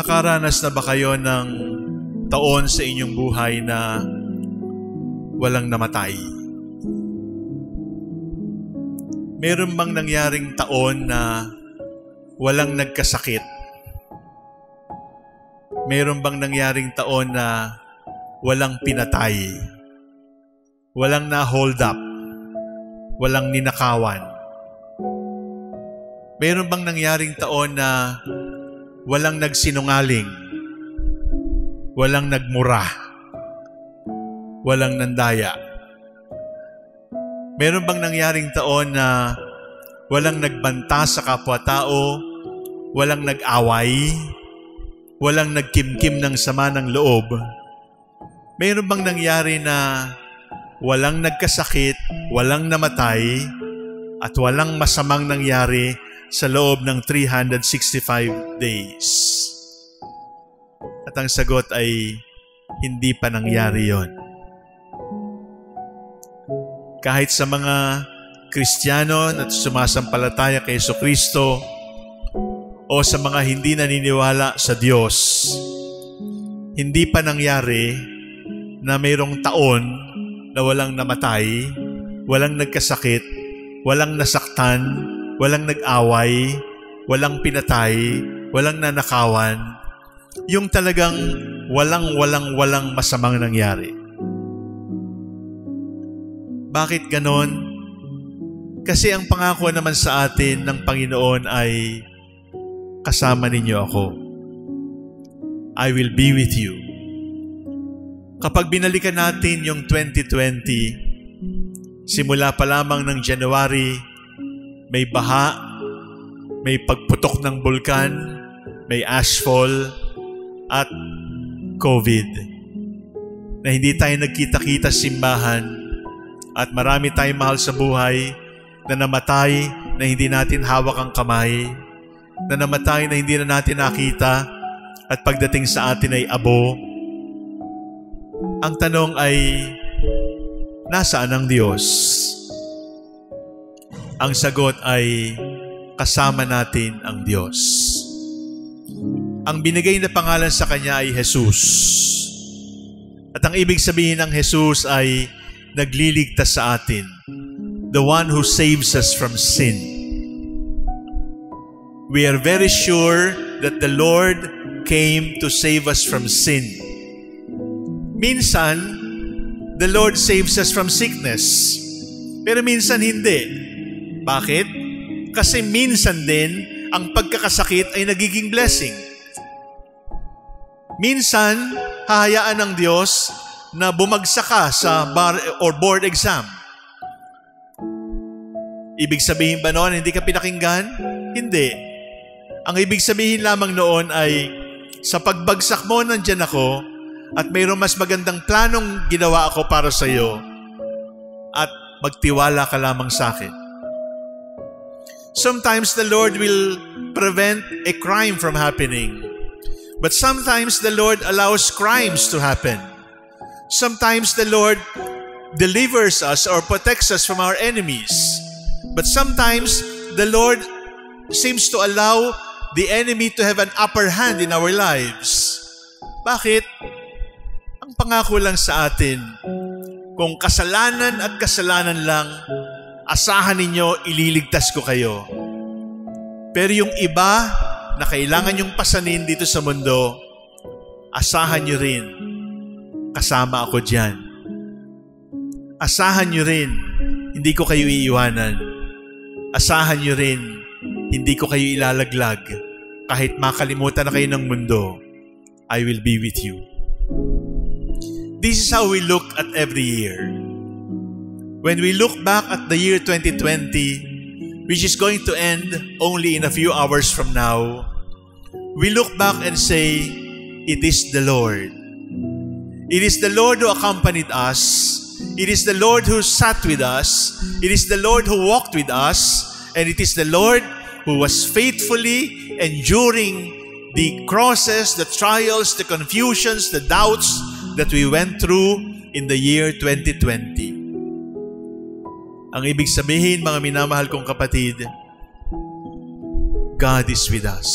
Nakaranas na ba kayo ng taon sa inyong buhay na walang namatay? Meron bang nangyaring taon na walang nagkasakit? Meron bang nangyaring taon na walang pinatay? Walang na-hold up? Walang ninakawan? Meron bang nangyaring taon na walang nagsinungaling, walang nagmura, walang nandaya? Meron bang nangyaring taon na walang nagbanta sa kapwa-tao, walang nag-away, walang nagkimkim ng sama ng loob? Meron bang nangyari na walang nagkasakit, walang namatay, at walang masamang nangyari sa loob ng 365 days? At ang sagot ay hindi pa nangyari yon. Kahit sa mga Kristiyano na sumasampalataya kay Jesucristo o sa mga hindi naniniwala sa Diyos, hindi pa nangyari na mayroong taon na walang namatay, walang nagkasakit, walang nasaktan, walang nag-away, walang pinatay, walang nanakawan, yung talagang walang masamang nangyari. Bakit ganon? Kasi ang pangako naman sa atin ng Panginoon ay, kasama ninyo ako. I will be with you. Kapag binalikan natin yung 2020, simula pa lamang ng January, may baha, may pagputok ng bulkan, may ashfall, at COVID. Na hindi tayo nagkita-kita sa simbahan at marami tayong mahal sa buhay na namatay na hindi natin hawak ang kamay, na namatay na hindi na natin nakita at pagdating sa atin ay abo. Ang tanong ay, nasaan ang Diyos? Ang sagot ay, kasama natin ang Diyos. Ang binigay na pangalan sa Kanya ay Jesus. At ang ibig sabihin ng Jesus ay nagliligtas sa atin. The one who saves us from sin. We are very sure that the Lord came to save us from sin. Minsan, the Lord saves us from sickness. Pero minsan hindi. Bakit? Kasi minsan din, ang pagkakasakit ay nagiging blessing. Minsan, hahayaan ng Diyos na bumagsak ka sa bar or board exam. Ibig sabihin ba noon, hindi ka pinakinggan? Hindi. Ang ibig sabihin lamang noon ay, sa pagbagsak mo, nandyan ako, at mayroong mas magandang planong ginawa ako para sa iyo, at magtiwala ka lamang sa akin. Sometimes the Lord will prevent a crime from happening. But sometimes the Lord allows crimes to happen. Sometimes the Lord delivers us or protects us from our enemies. But sometimes the Lord seems to allow the enemy to have an upper hand in our lives. Bakit? Ang pangako lang sa atin, kung kasalanan at kasalanan lang, asahan ninyo, ililigtas ko kayo. Pero yung iba na kailangan yung pasanin dito sa mundo, asahan nyo rin, kasama ako dyan. Asahan nyo rin, hindi ko kayo iiwanan. Asahan nyo rin, hindi ko kayo ilalaglag. Kahit makalimutan na kayo ng mundo, I will be with you. This is how we look at every year. When we look back at the year 2020, which is going to end only in a few hours from now, we look back and say, it is the Lord. It is the Lord who accompanied us. It is the Lord who sat with us. It is the Lord who walked with us. And it is the Lord who was faithfully enduring the crosses, the trials, the confusions, the doubts that we went through in the year 2020. Ang ibig sabihin, mga minamahal kong kapatid, God is with us.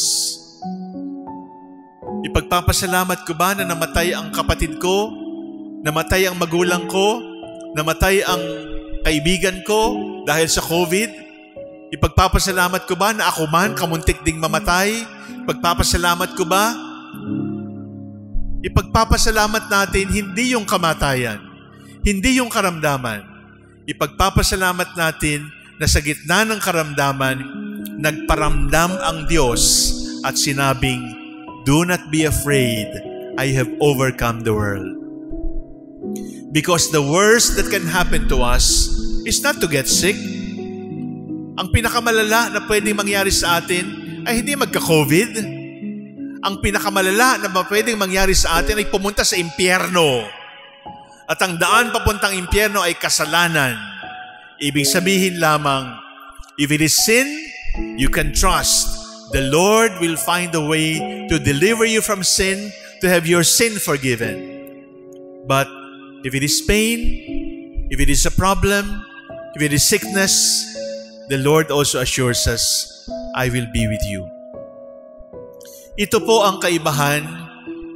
Ipagpapasalamat ko ba na namatay ang kapatid ko? Namatay ang magulang ko? Namatay ang kaibigan ko dahil sa COVID? Ipagpapasalamat ko ba na ako man kamuntik ding mamatay? Ipagpapasalamat ko ba? Ipagpapasalamat natin hindi yung kamatayan, hindi yung karamdaman. Ipagpapasalamat natin na sa gitna ng karamdaman, nagparamdam ang Diyos at sinabing, "Do not be afraid, I have overcome the world." Because the worst that can happen to us is not to get sick. Ang pinakamalala na pwedeng mangyari sa atin ay hindi magka-COVID. Ang pinakamalala na pwedeng mangyari sa atin ay pumunta sa impyerno. At ang daan papuntang impyerno ay kasalanan. Ibig sabihin lamang, if it is sin, you can trust. The Lord will find a way to deliver you from sin, to have your sin forgiven. But if it is pain, if it is a problem, if it is sickness, the Lord also assures us, "I will be with you." Ito po ang kaibahan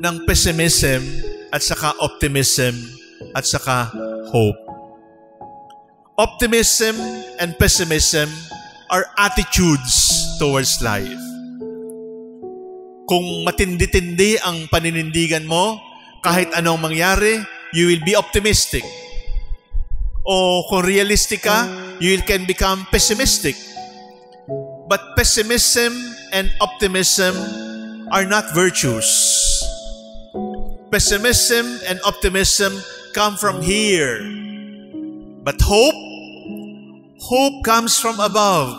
ng pessimism at saka optimism at saka hope. Optimism and pessimism are attitudes towards life. Kung matindi-tindi ang paninindigan mo, kahit anong mangyari, you will be optimistic. O kung realistic ka, you can become pessimistic. But pessimism and optimism are not virtues. Pessimism and optimism come from here. But hope comes from above.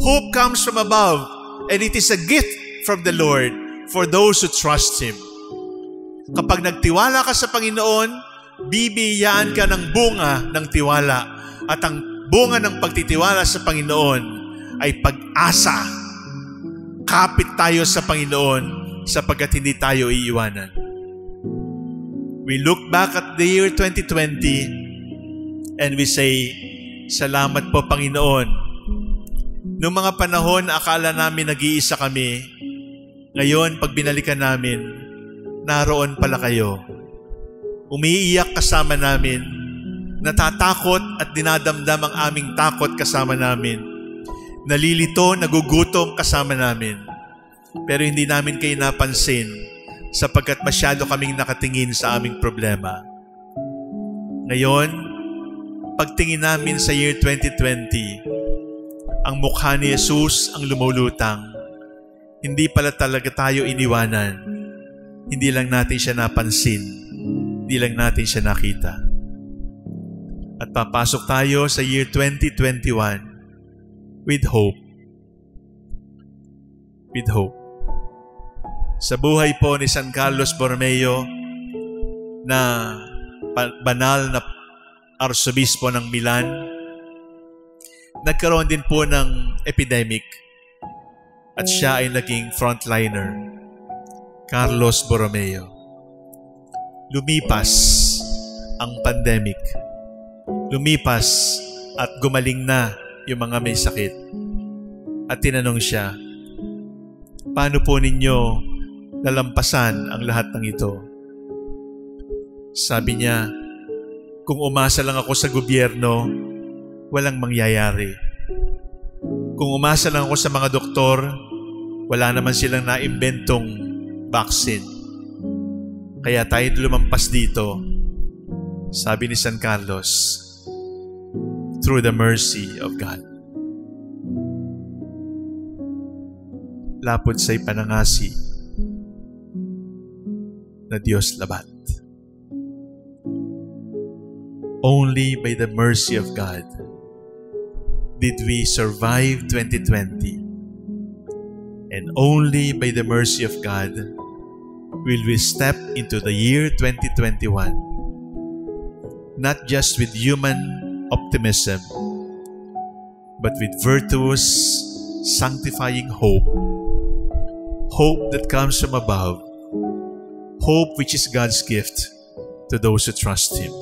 Hope comes from above, and it is a gift from the Lord for those who trust Him. Kapag nagtiwala ka sa Panginoon, bibiyaan ka ng bunga ng tiwala, at ang bunga ng pagtitiwala sa Panginoon ay pag-asa. Kapit tayo sa Panginoon sapagkat hindi tayo iiwanan. We look back at the year 2020 and we say, "Salamat po, Panginoon." Noong mga panahon akala namin nag-iisa kami, ngayon pag binalikan namin, naroon pala kayo. Umiiyak kasama namin, natatakot at dinadamdam ang aming takot kasama namin. Nalilito, nagugutom kasama namin. Pero hindi namin kayo napansin sapagkat masyado kaming nakatingin sa aming problema. Ngayon, pagtingin namin sa year 2020, ang mukha ni Jesus ang lumulutang. Hindi pala talaga tayo iniwanan. Hindi lang natin siya napansin. Hindi lang natin siya nakita. At papasok tayo sa year 2021 with hope. With hope. Sa buhay po ni San Carlos Borromeo, na banal na arsobispo ng Milan, nagkaroon din po ng epidemic at siya ay naging frontliner. Carlos Borromeo. Lumipas ang pandemic. Lumipas at gumaling na yung mga may sakit. At tinanong siya, "Paano po ninyo lalampasan ang lahat ng ito?" Sabi niya, "Kung umasa lang ako sa gobyerno, walang mangyayari. Kung umasa lang ako sa mga doktor, wala naman silang naimbentong vaccine. Kaya tayo lumampas dito." Sabi ni San Carlos, "Through the mercy of God." Lapod sa ipanangasi na Diyos labat. Only by the mercy of God did we survive 2020. And only by the mercy of God will we step into the year 2021. Not just with human optimism, but with virtuous, sanctifying hope. Hope that comes from above. Hope which is God's gift to those who trust Him.